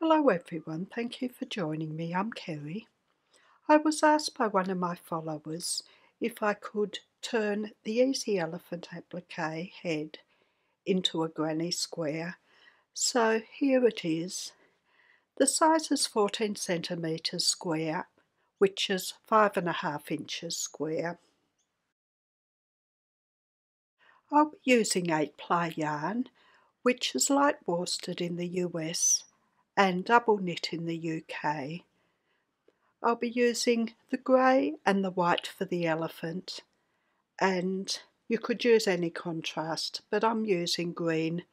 Hello everyone, thank you for joining me. I'm Kerry. I was asked by one of my followers if I could turn the Easy Elephant applique head into a granny square. So here it is. The size is 14 centimetres square, which is 5.5 inches square. I'll be using 8-ply yarn, which is light worsted in the US and double knit in the UK. I'll be using the grey and the white for the elephant, and you could use any contrast, but I'm using green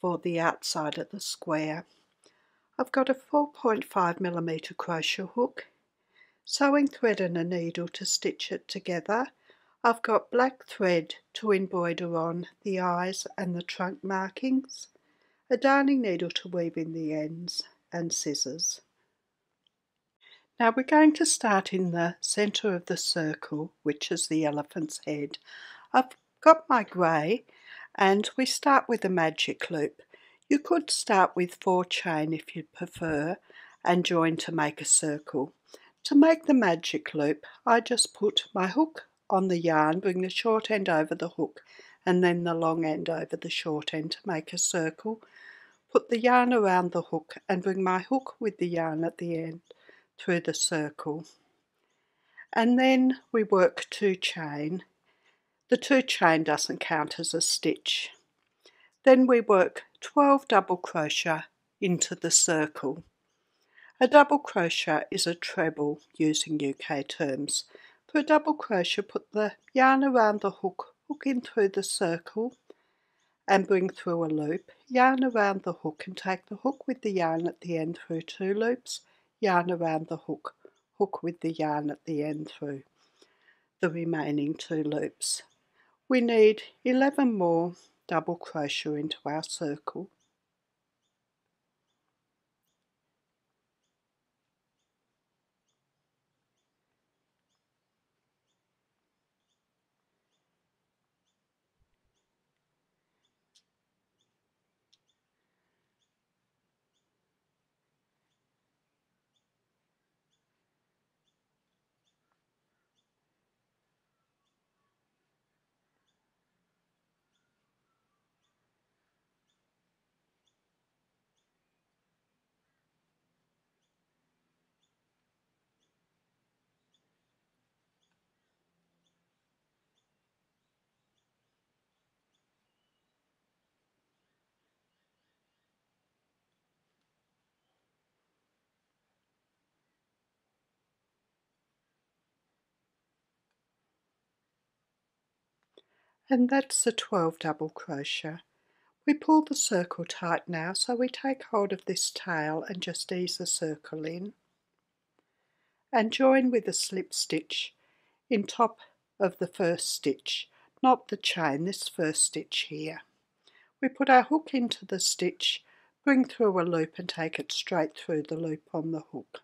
for the outside of the square. I've got a 4.5mm crochet hook, sewing thread and a needle to stitch it together. I've got black thread to embroider on the eyes and the trunk markings, a darning needle to weave in the ends, and scissors. Now we're going to start in the centre of the circle, which is the elephant's head. I've got my grey, and we start with a magic loop. You could start with 4 chain if you'd prefer, and join to make a circle. To make the magic loop, I just put my hook on the yarn, bring the short end over the hook, and then the long end over the short end to make a circle. Put the yarn around the hook and bring my hook with the yarn at the end through the circle. And then we work 2 chain. The 2 chain doesn't count as a stitch. Then we work 12 double crochet into the circle. A double crochet is a treble using UK terms. For a double crochet, put the yarn around the hook, hook in through the circle and bring through a loop, yarn around the hook and take the hook with the yarn at the end through 2 loops, yarn around the hook, hook with the yarn at the end through the remaining 2 loops. We need 11 more double crochet into our circle. And that's the 12 double crochet. We pull the circle tight now, so we take hold of this tail and just ease the circle in and join with a slip stitch in top of the first stitch, not the chain, this first stitch here. We put our hook into the stitch, bring through a loop and take it straight through the loop on the hook.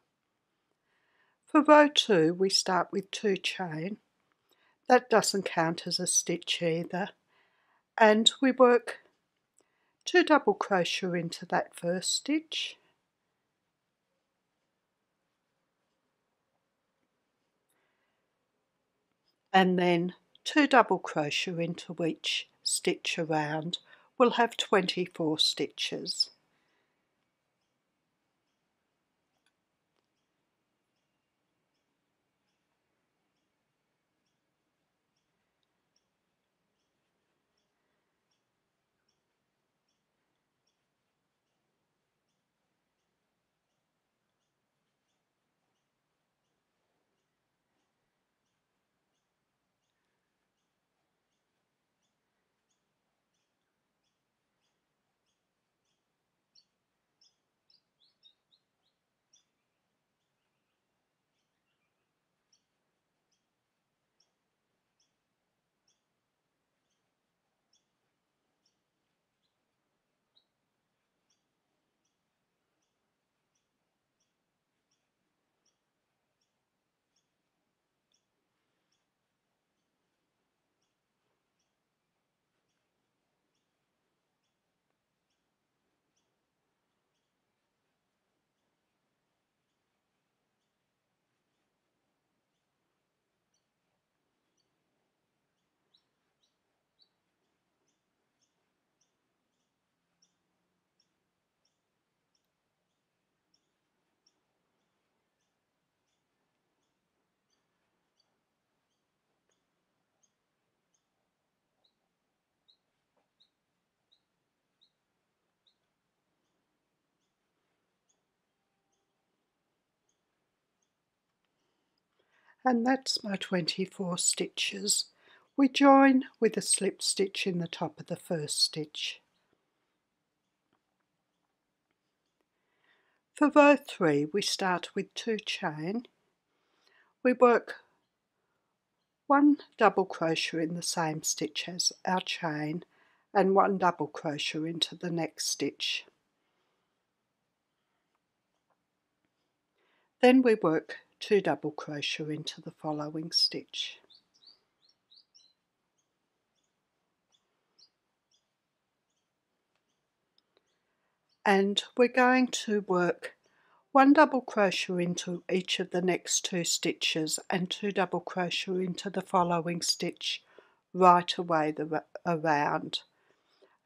For row 2 we start with 2 chain. That doesn't count as a stitch either, and we work 2 double crochet into that first stitch, and then 2 double crochet into each stitch around. We'll have 24 stitches. and that's my 24 stitches. We join with a slip stitch in the top of the first stitch. For row 3 we start with 2 chain. We work 1 double crochet in the same stitch as our chain and 1 double crochet into the next stitch. Then we work 2 double crochet into the following stitch. And we're going to work 1 double crochet into each of the next 2 stitches and 2 double crochet into the following stitch right away around.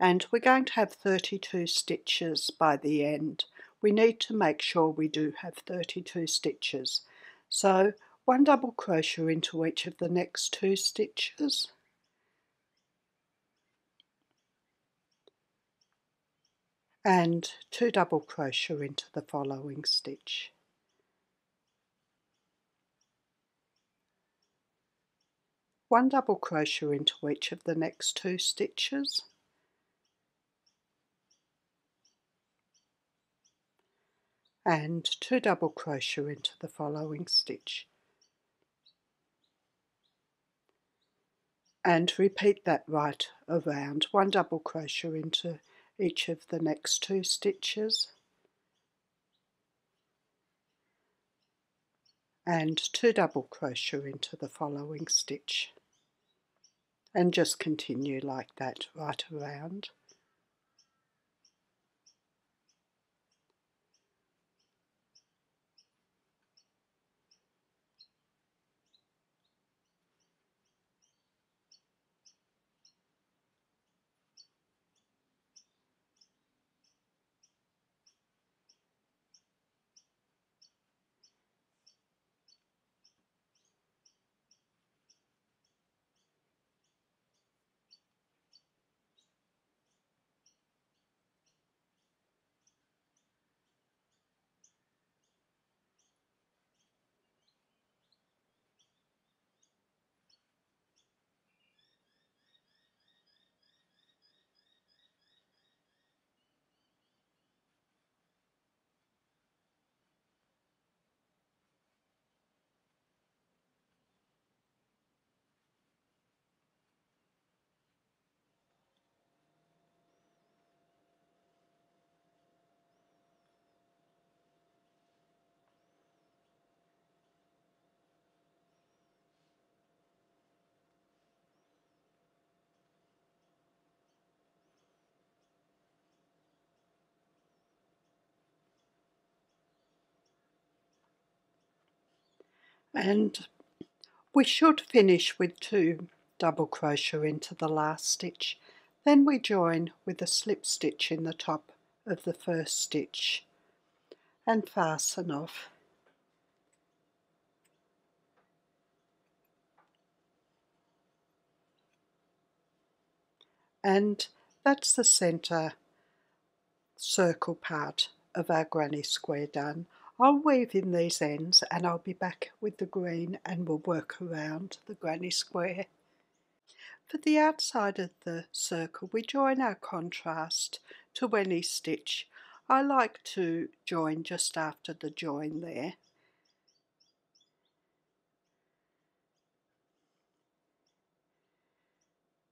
And we're going to have 32 stitches by the end. We need to make sure we do have 32 stitches. So 1 double crochet into each of the next 2 stitches. And 2 double crochet into the following stitch. One double crochet into each of the next 2 stitches. And 2 double crochet into the following stitch. And repeat that right around. 1 double crochet into each of the next 2 stitches and 2 double crochet into the following stitch, and just continue like that right around. And we should finish with 2 double crochet into the last stitch. Then we join with a slip stitch in the top of the first stitch and fasten off. And that's the center circle part of our granny square done. I'll weave in these ends and I'll be back with the green and we'll work around the granny square. For the outside of the circle we join our contrast to any stitch. I like to join just after the join there.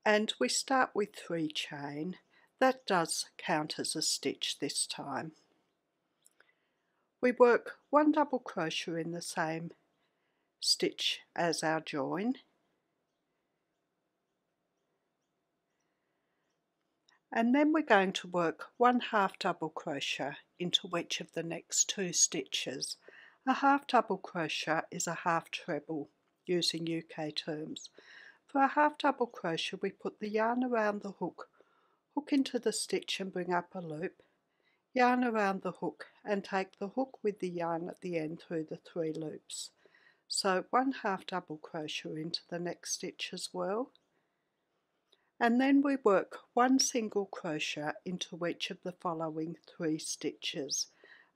And we start with 3 chain. That does count as a stitch this time. We work 1 double crochet in the same stitch as our join and then we're going to work 1/2 double crochet into each of the next 2 stitches. A 1/2 double crochet is a 1/2 treble using UK terms. For a 1/2 double crochet we put the yarn around the hook, hook into the stitch and bring up a loop, yarn around the hook and take the hook with the yarn at the end through the 3 loops. So 1/2 double crochet into the next stitch as well, and then we work 1 single crochet into each of the following 3 stitches.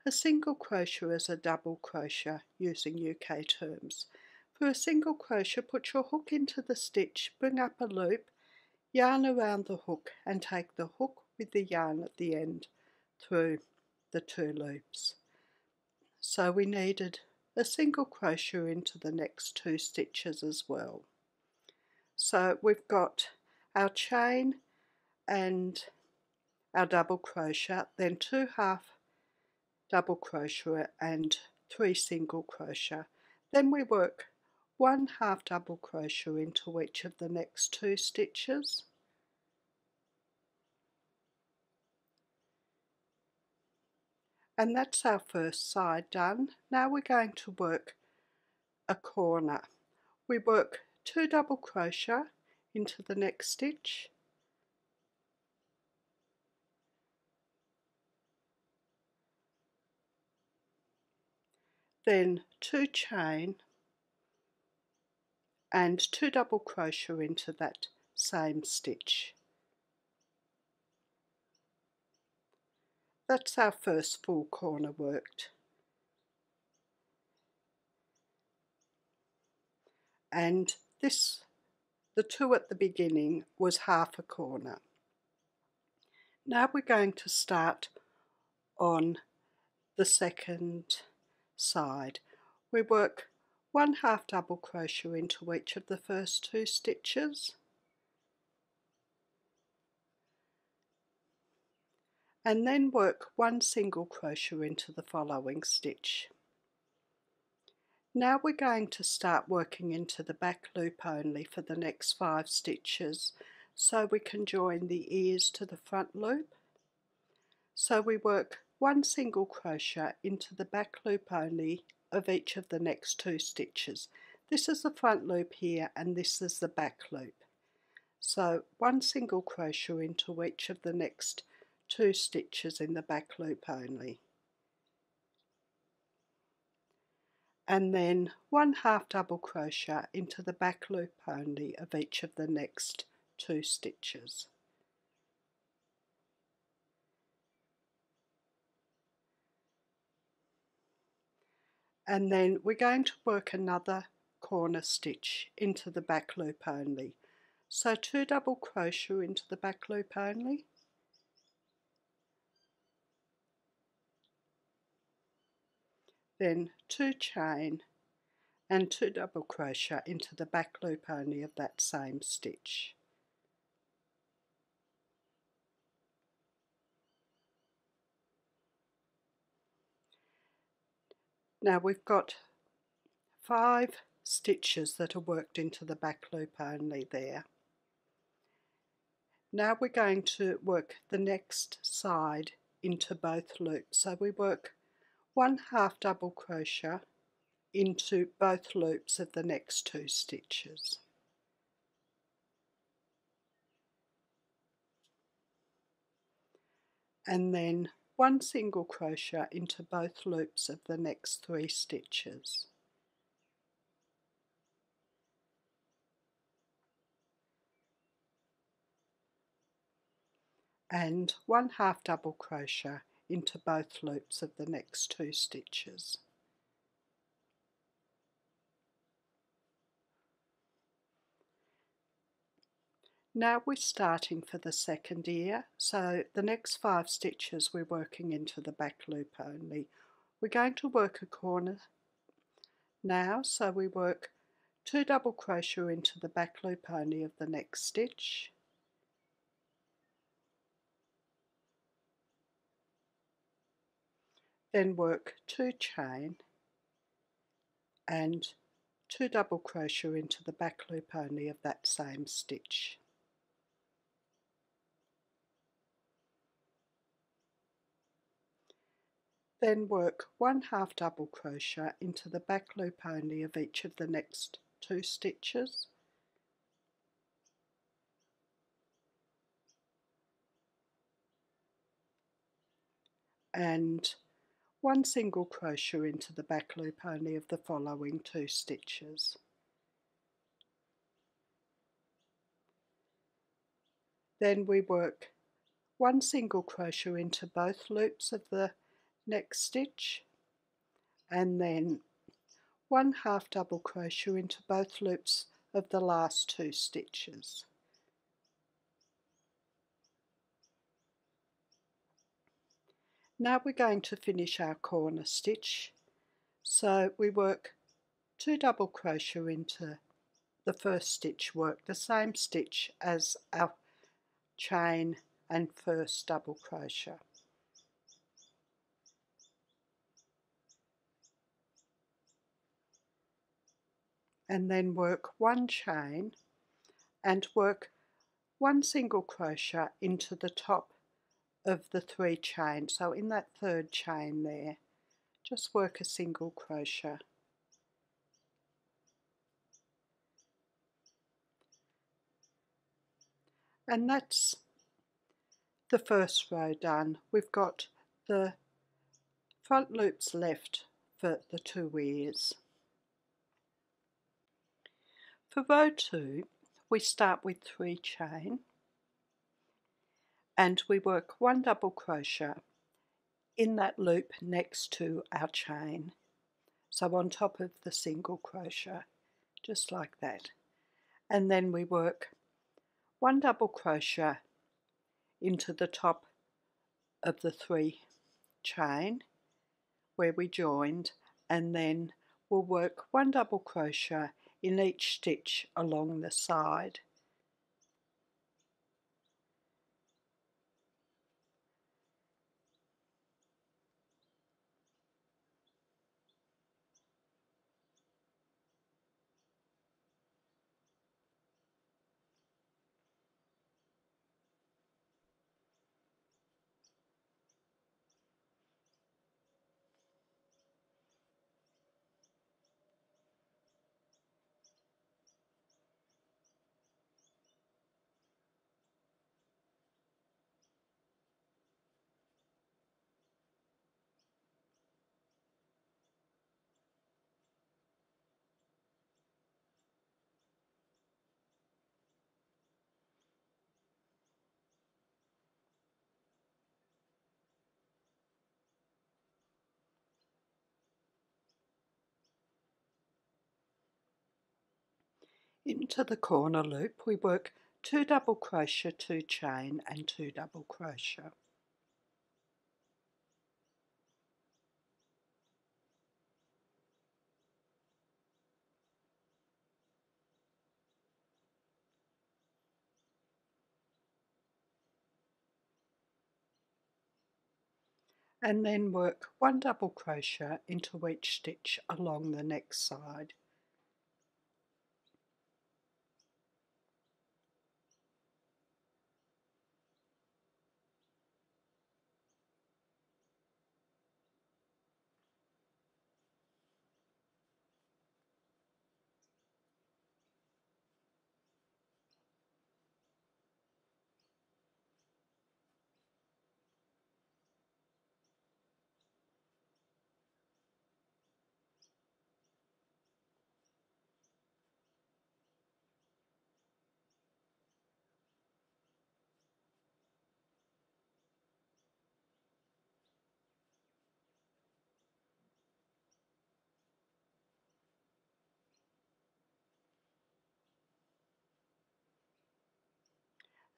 A single crochet is a double crochet using UK terms. For a single crochet, put your hook into the stitch, bring up a loop, yarn around the hook and take the hook with the yarn at the end through the two loops. So we needed a single crochet into the next two stitches as well. So we've got our chain and our double crochet, then 2 half double crochet and 3 single crochet. Then we work 1 half double crochet into each of the next two stitches. And that's our first side done. Now we're going to work a corner. We work 2 double crochet into the next stitch, then 2 chain and 2 double crochet into that same stitch. That's our first full corner worked. And this, the 2 at the beginning, was half a corner. Now we're going to start on the second side. We work 1 half double crochet into each of the first 2 stitches. And then work 1 single crochet into the following stitch. Now we're going to start working into the back loop only for the next 5 stitches, so we can join the ears to the front loop. So we work 1 single crochet into the back loop only of each of the next 2 stitches. This is the front loop here and this is the back loop. So 1 single crochet into each of the next 2 stitches in the back loop only. And then 1 half double crochet into the back loop only of each of the next 2 stitches. And then we're going to work another corner stitch into the back loop only. So 2 double crochet into the back loop only. Then 2 chain and 2 double crochet into the back loop only of that same stitch. Now we've got 5 stitches that are worked into the back loop only there. Now we're going to work the next side into both loops. So we work 1 half double crochet into both loops of the next 2 stitches. And then 1 single crochet into both loops of the next 3 stitches. And 1 half double crochet into both loops of the next 2 stitches. Now we're starting for the second ear, so the next 5 stitches we're working into the back loop only. We're going to work a corner now, so we work 2 double crochet into the back loop only of the next stitch. Then work 2 chain and 2 double crochet into the back loop only of that same stitch. Then work 1 half double crochet into the back loop only of each of the next 2 stitches. And 1 single crochet into the back loop only of the following 2 stitches. Then we work 1 single crochet into both loops of the next stitch, and then 1/2 double crochet into both loops of the last two stitches. Now we're going to finish our corner stitch, so we work 2 double crochet into the first stitch, work the same stitch as our chain and first double crochet. And then work 1 chain and work 1 single crochet into the top of the 3 chains. So in that 3rd chain there, just work a single crochet. And that's the first row done. We've got the front loops left for the 2 ears. For row 2, we start with 3 chain and we work 1 double crochet in that loop next to our chain, so on top of the single crochet, just like that. And then we work 1 double crochet into the top of the 3 chain where we joined, and then we'll work 1 double crochet in each stitch along the side. Into the corner loop we work 2 double crochet, 2 chain and 2 double crochet. And then work 1 double crochet into each stitch along the next side.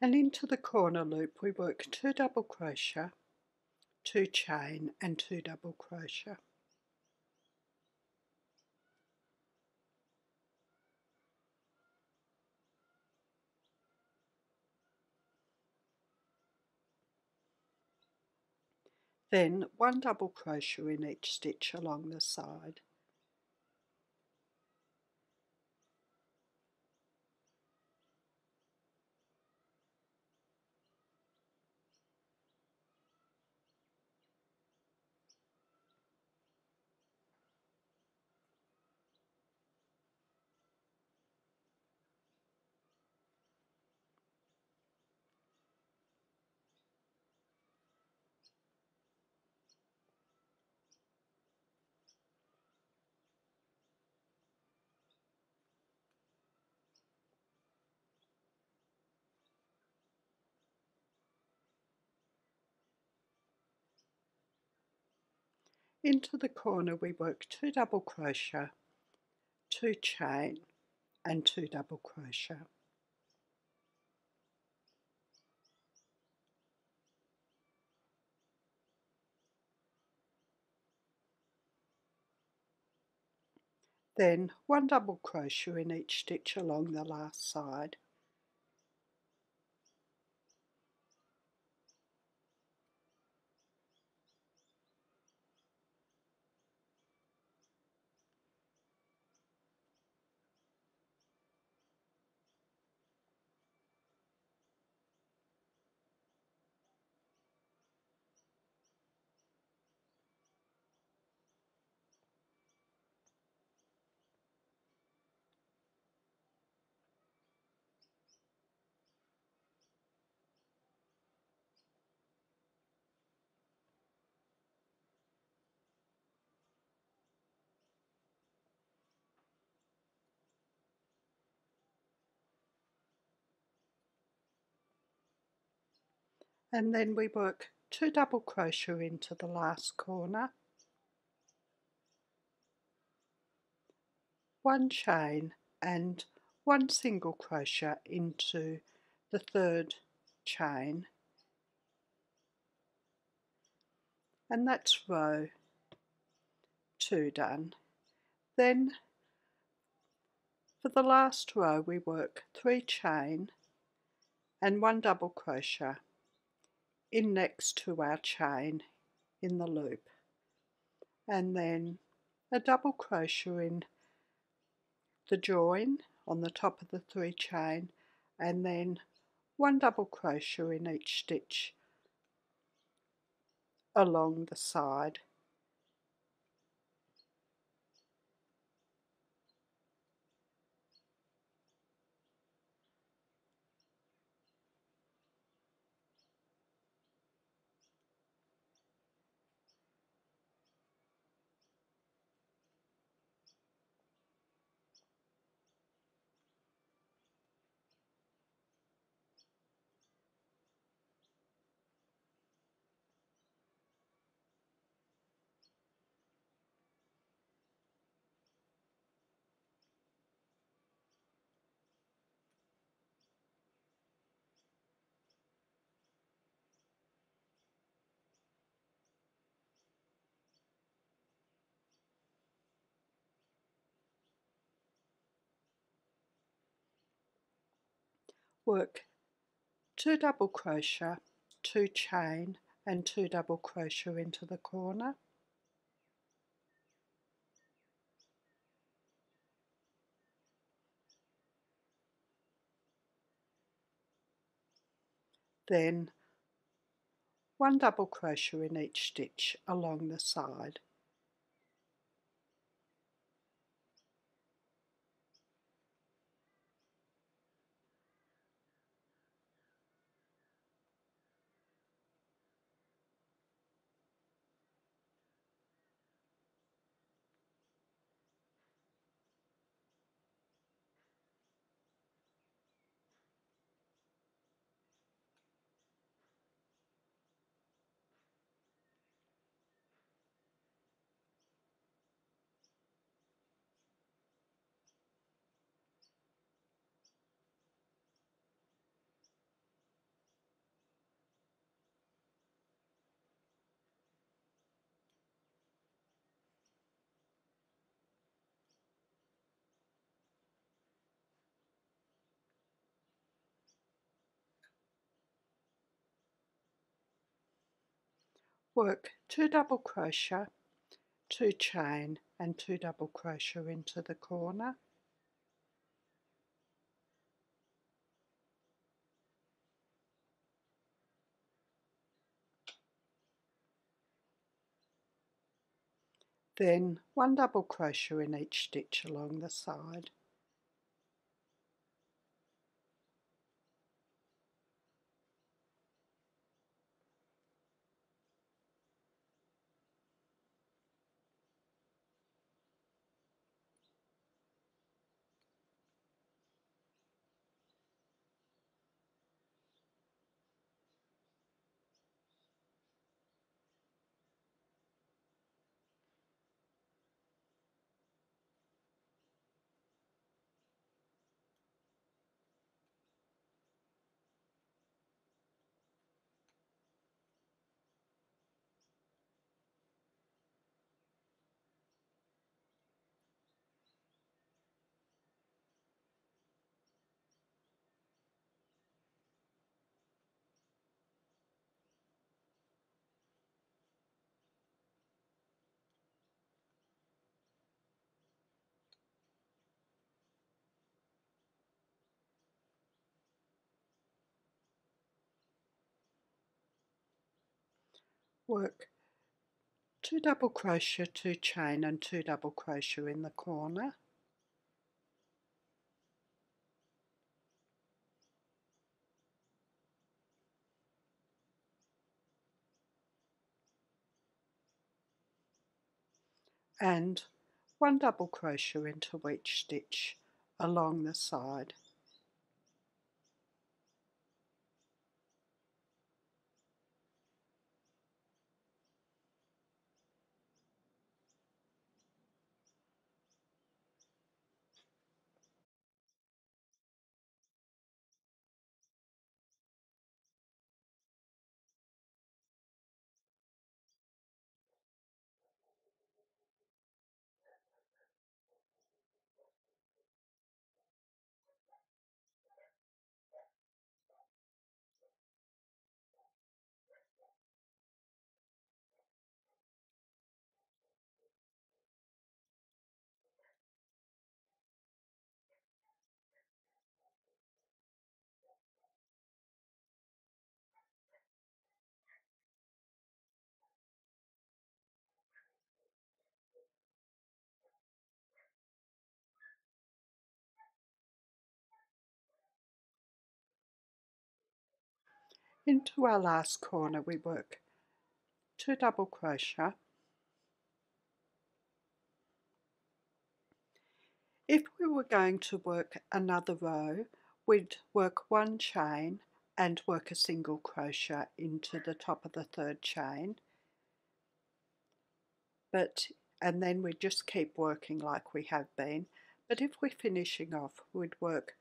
And into the corner loop we work 2 double crochet, 2 chain and 2 double crochet. Then 1 double crochet in each stitch along the side. Into the corner we work 2 double crochet, 2 chain and 2 double crochet. Then 1 double crochet in each stitch along the last side. And then we work 2 double crochet into the last corner, 1 chain and 1 single crochet into the third chain, and that's row 2 done. Then for the last row we work 3 chain and 1 double crochet in next to our chain in the loop, and then a double crochet in the join on the top of the 3 chain, and then 1 double crochet in each stitch along the side. Work 2 double crochet, 2 chain and 2 double crochet into the corner, then 1 double crochet in each stitch along the side. Work 2 double crochet, 2 chain and 2 double crochet into the corner, then 1 double crochet in each stitch along the side. work 2 double crochet, 2 chain and 2 double crochet in the corner, and 1 double crochet into each stitch along the side. Into our last corner we work 2 double crochet. If we were going to work another row, we'd work 1 chain and work a single crochet into the top of the 3rd chain, and then we just keep working like we have been. But if we're finishing off, we'd work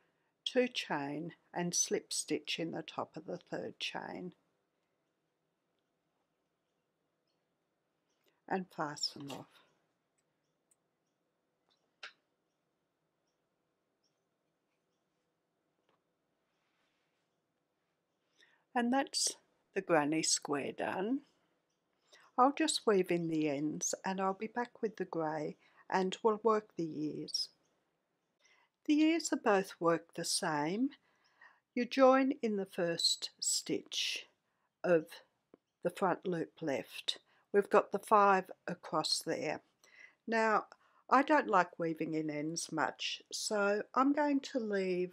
2 chain and slip stitch in the top of the 3rd chain and fasten off. And that's the granny square done. I'll just weave in the ends and I'll be back with the grey and we'll work the ears. The ears are both worked the same. You join in the first stitch of the front loop left. We've got the 5 across there. Now, I don't like weaving in ends much, so I'm going to leave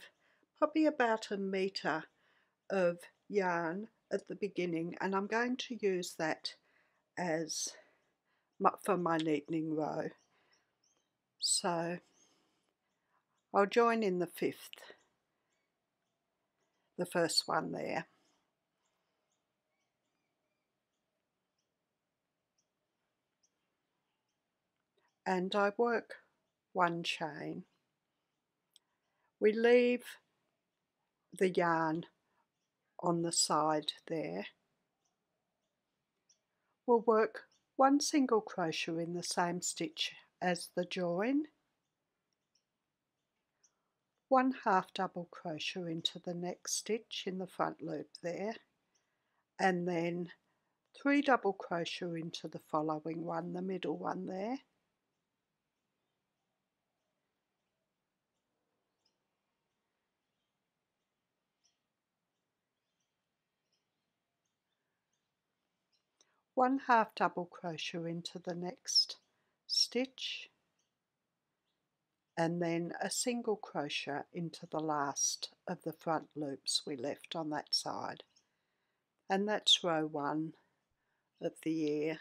probably about 1 metre of yarn at the beginning, and I'm going to use that as for my neatening row. So I'll join in the 5th, the first one there. And I work 1 chain. We leave the yarn on the side there. We'll work 1 single crochet in the same stitch as the join. 1 half double crochet into the next stitch in the front loop there, and then 3 double crochet into the following one, the middle one there, one half double crochet into the next stitch, and then a single crochet into the last of the front loops we left on that side. And that's row 1 of the ear.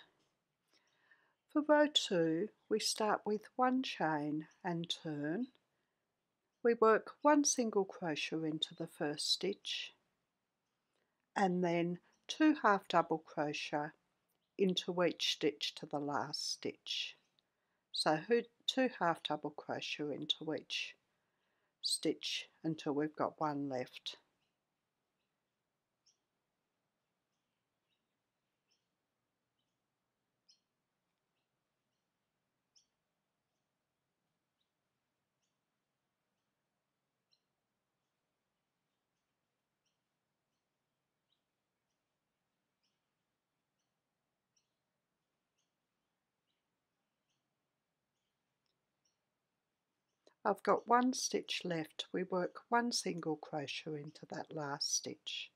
For row 2 we start with 1 chain and turn. We work 1 single crochet into the first stitch and then 2 half double crochet into each stitch to the last stitch. So 2 half double crochet into each stitch until we've got 1 left. I've got 1 stitch left. We work 1 single crochet into that last stitch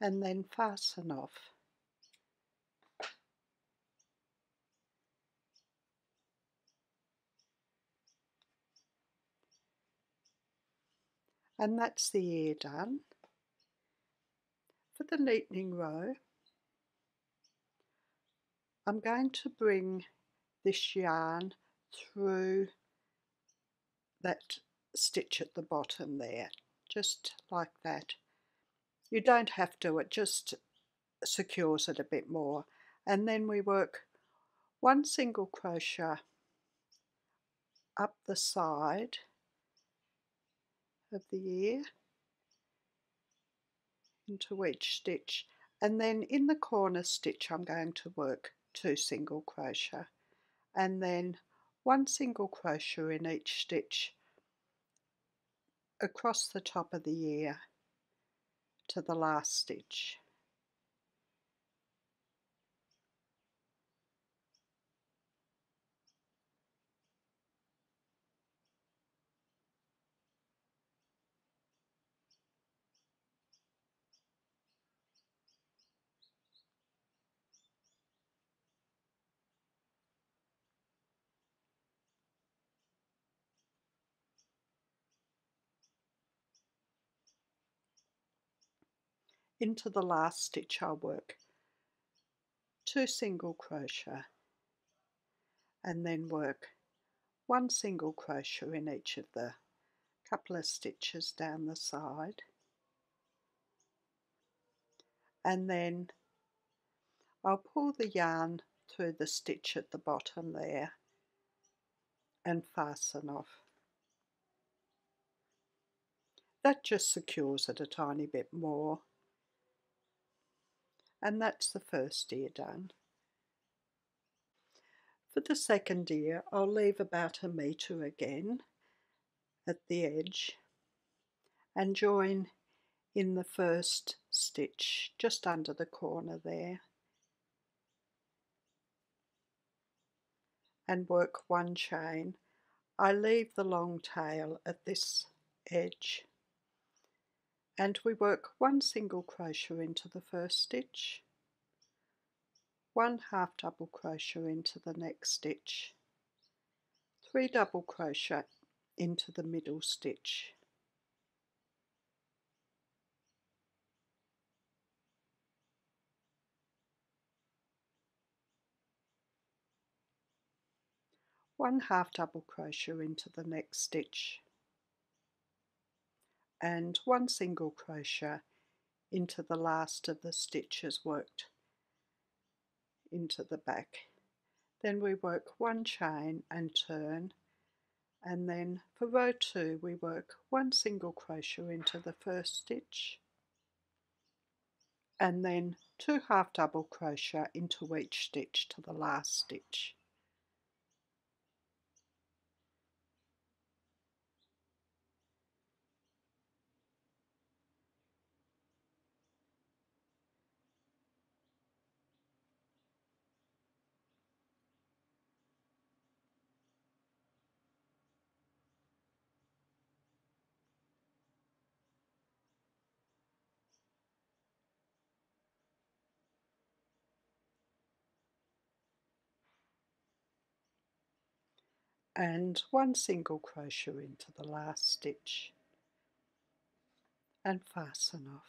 and then fasten off and that's the ear done. For the neatening row, I'm going to bring this yarn through that stitch at the bottom there, just like that. You don't have to, it just secures it a bit more. And then we work one single crochet up the side of the ear into each stitch, and then in the corner stitch I'm going to work two single crochet and then one single crochet in each stitch across the top of the ear to the last stitch. Into the last stitch I'll work two single crochet and then work one single crochet in each of the couple of stitches down the side, and then I'll pull the yarn through the stitch at the bottom there and fasten off. That just secures it a tiny bit more. And that's the first ear done. For the second ear, I'll leave about 1 metre again at the edge and join in the first stitch just under the corner there and work one chain. I leave the long tail at this edge. And we work one single crochet into the first stitch, one half double crochet into the next stitch, 3 double crochet into the middle stitch. One half double crochet into the next stitch. And one single crochet into the last of the stitches worked into the back. Then we work one chain and turn, and then for row 2 we work one single crochet into the first stitch and then 2 half double crochet into each stitch to the last stitch. And one single crochet into the last stitch and fasten off.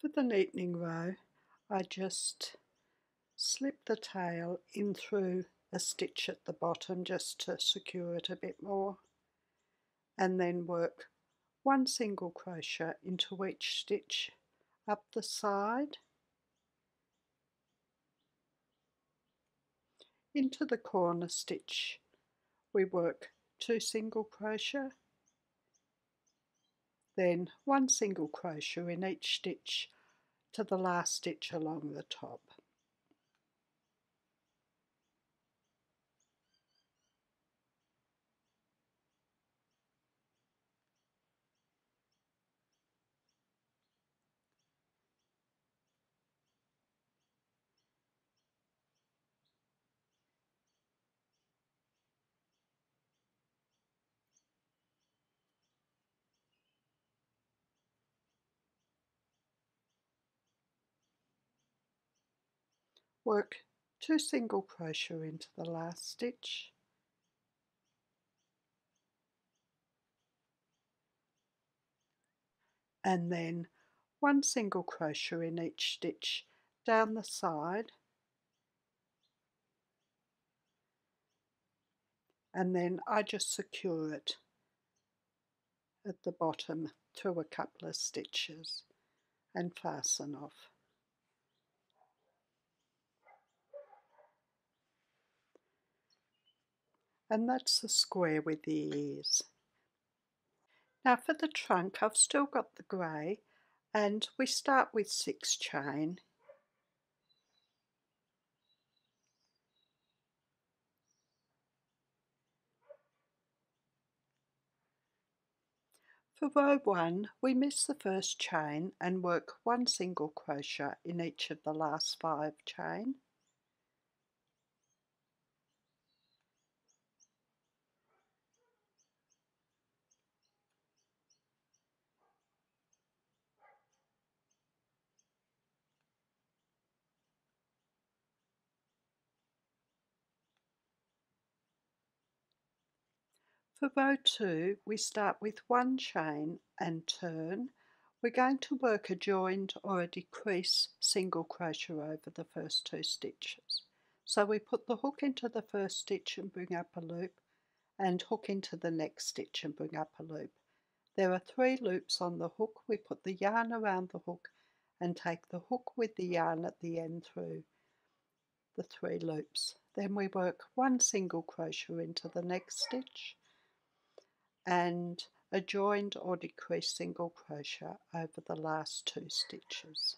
For the neatening row, I just slip the tail in through a stitch at the bottom just to secure it a bit more, and then work one single crochet into each stitch up the side, into the corner stitch we work 2 single crochet, then one single crochet in each stitch to the last stitch along the top. Work 2 single crochet into the last stitch, and then 1 single crochet in each stitch down the side, and then I just secure it at the bottom through a couple of stitches and fasten off. And that's the square with the ears. Now for the trunk, I've still got the grey, and we start with 6 chain, for row 1 we miss the first chain and work 1 single crochet in each of the last 5 chain. For row 2 we start with 1 chain and turn. We're going to work a joined or a decrease single crochet over the first 2 stitches. So we put the hook into the first stitch and bring up a loop, and hook into the next stitch and bring up a loop. There are 3 loops on the hook. We put the yarn around the hook and take the hook with the yarn at the end through the 3 loops. Then we work 1 single crochet into the next stitch and a joined or decreased single crochet over the last 2 stitches,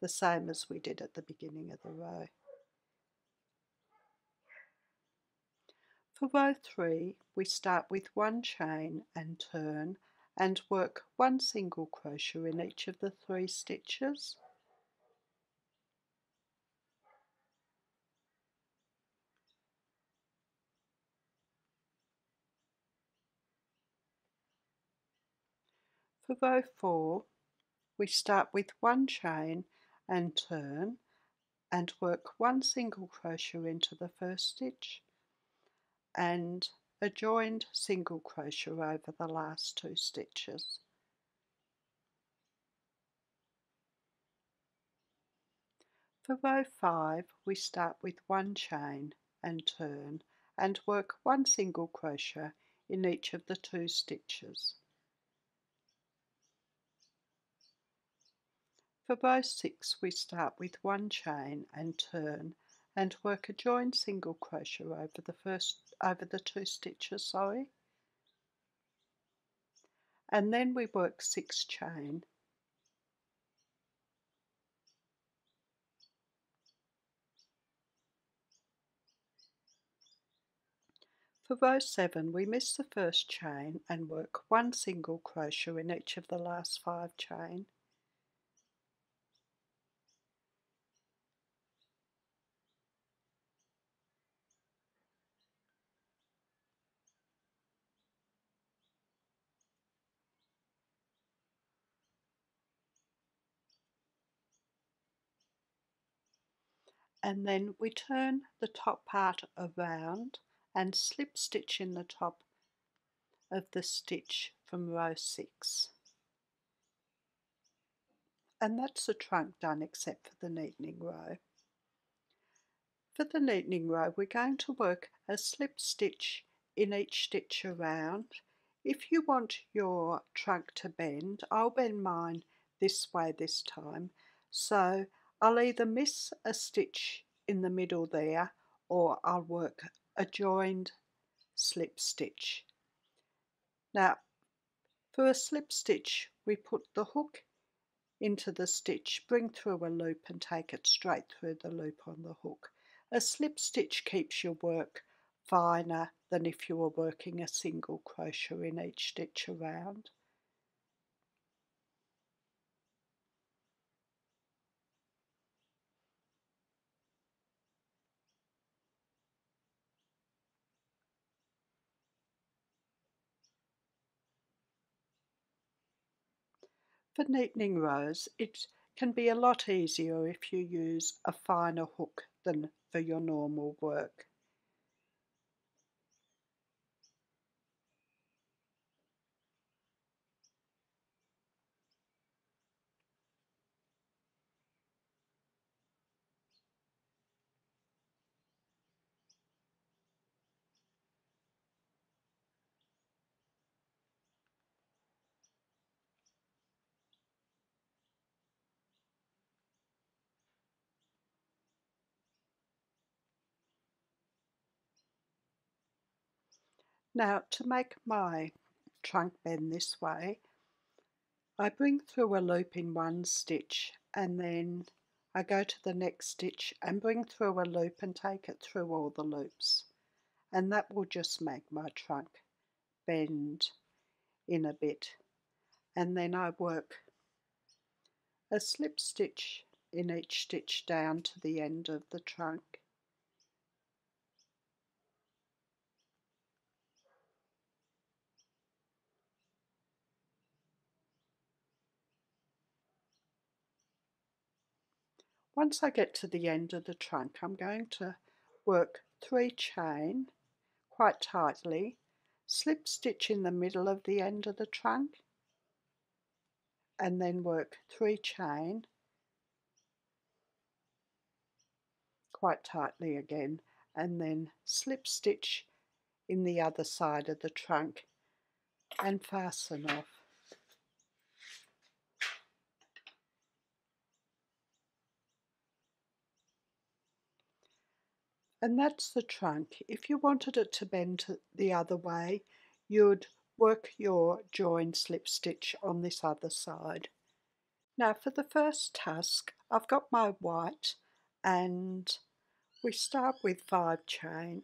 the same as we did at the beginning of the row. For row 3 we start with 1 chain and turn and work 1 single crochet in each of the 3 stitches. For row 4 we start with 1 chain and turn and work 1 single crochet into the first stitch and a joined single crochet over the last 2 stitches. For row 5 we start with 1 chain and turn and work 1 single crochet in each of the 2 stitches. For row 6 we start with 1 chain and turn and work a joined single crochet over the two stitches, and then we work 6 chain. For row 7 we miss the first chain and work 1 single crochet in each of the last 5 chain. And then we turn the top part around and slip stitch in the top of the stitch from row 6. And that's the trunk done except for the neatening row. For the neatening row we're going to work a slip stitch in each stitch around. If you want your trunk to bend, I'll bend mine this way this time, so I'll either miss a stitch in the middle there, or I'll work a joined slip stitch. Now for a slip stitch we put the hook into the stitch, bring through a loop and take it straight through the loop on the hook. A slip stitch keeps your work finer than if you were working a single crochet in each stitch around. For neatening rows, it can be a lot easier if you use a finer hook than for your normal work. Now, to make my trunk bend this way, I bring through a loop in one stitch and then I go to the next stitch and bring through a loop and take it through all the loops, and that will just make my trunk bend in a bit. And then I work a slip stitch in each stitch down to the end of the trunk. Once I get to the end of the trunk, I'm going to work 3 chain quite tightly, slip stitch in the middle of the end of the trunk, and then work 3 chain quite tightly again, and then slip stitch in the other side of the trunk and fasten off. And that's the trunk. If you wanted it to bend the other way, you'd work your join slip stitch on this other side. Now for the first task, I've got my white and we start with 5 chain.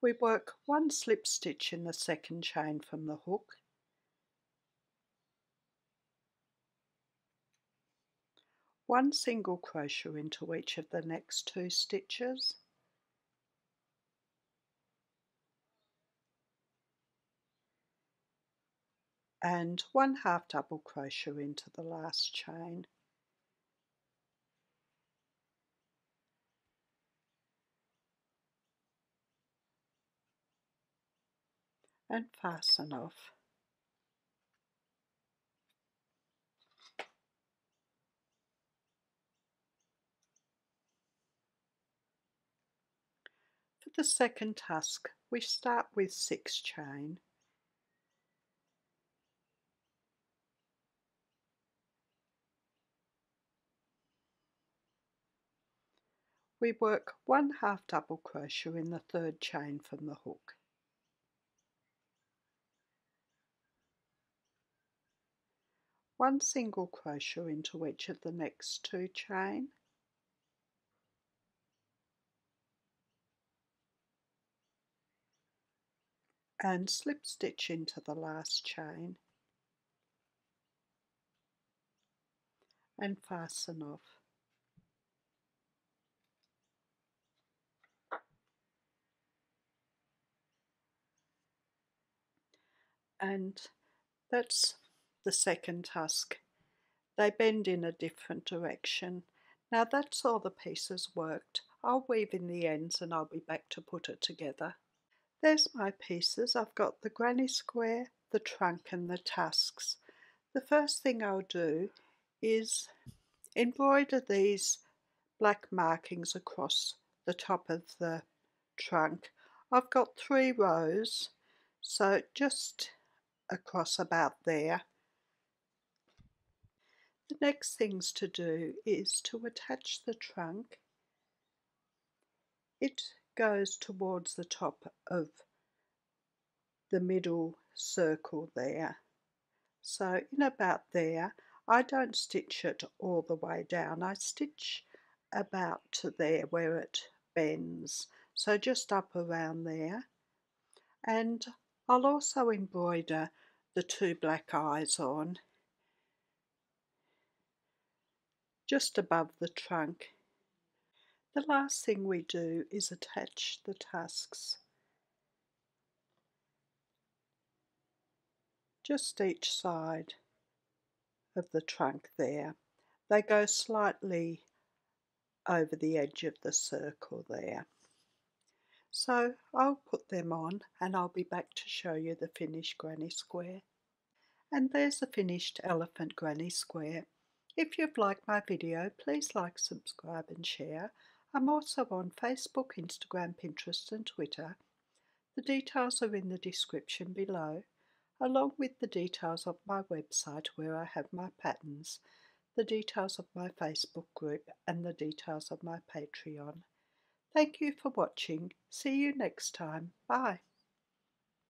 We work 1 slip stitch in the second chain from the hook, one single crochet into each of the next 2 stitches, and 1/2 double crochet into the last chain. And fasten off. The second task, we start with 6 chain. We work 1/2 double crochet in the third chain from the hook, one single crochet into each of the next 2 chain, and slip stitch into the last chain and fasten off. And that's the second task. They bend in a different direction. Now that's all the pieces worked. I'll weave in the ends and I'll be back to put it together. There's my pieces. I've got the granny square, the trunk and the tasks. The first thing I'll do is embroider these black markings across the top of the trunk. I've got 3 rows, so just across about there. The next things to do is to attach the trunk. It goes towards the top of the middle circle there, so in about there. I don't stitch it all the way down, I stitch about to there where it bends, so just up around there. And I'll also embroider the 2 black eyes on just above the trunk. The last thing we do is attach the tasks. Just each side of the trunk there. They go slightly over the edge of the circle there. So I'll put them on and I'll be back to show you the finished granny square. And there's the finished elephant granny square. If you've liked my video, please like, subscribe and share. I'm also on Facebook, Instagram, Pinterest and Twitter. The details are in the description below, along with the details of my website where I have my patterns, the details of my Facebook group and the details of my Patreon. Thank you for watching. See you next time. Bye.